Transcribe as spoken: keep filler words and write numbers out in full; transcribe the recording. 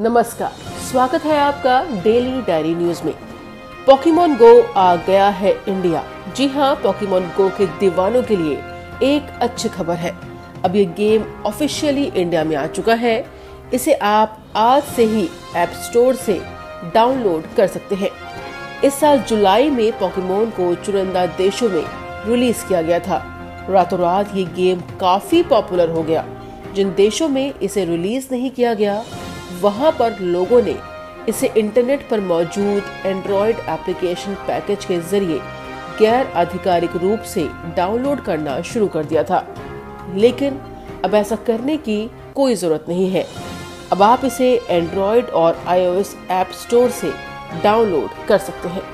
नमस्कार, स्वागत है आपका डेली डायरी न्यूज में। पोकेमॉन गो आ गया है इंडिया। जी हाँ, पोकेमॉन गो के दीवानों के लिए एक अच्छी खबर है। अब ये गेम ऑफिशियली इंडिया में आ चुका है। इसे आप आज से ही ऐप स्टोर से डाउनलोड कर सकते हैं। इस साल जुलाई में पोकेमॉन को चुनिंदा देशों में रिलीज किया गया था। रातों रात ये गेम काफी पॉपुलर हो गया। जिन देशों में इसे रिलीज नहीं किया गया, वहां पर लोगों ने इसे इंटरनेट पर मौजूद एंड्रॉयड एप्लीकेशन पैकेज के जरिए गैर आधिकारिक रूप से डाउनलोड करना शुरू कर दिया था, लेकिन अब ऐसा करने की कोई जरूरत नहीं है। अब आप इसे एंड्रॉयड और आईओएस ऐप स्टोर से डाउनलोड कर सकते हैं।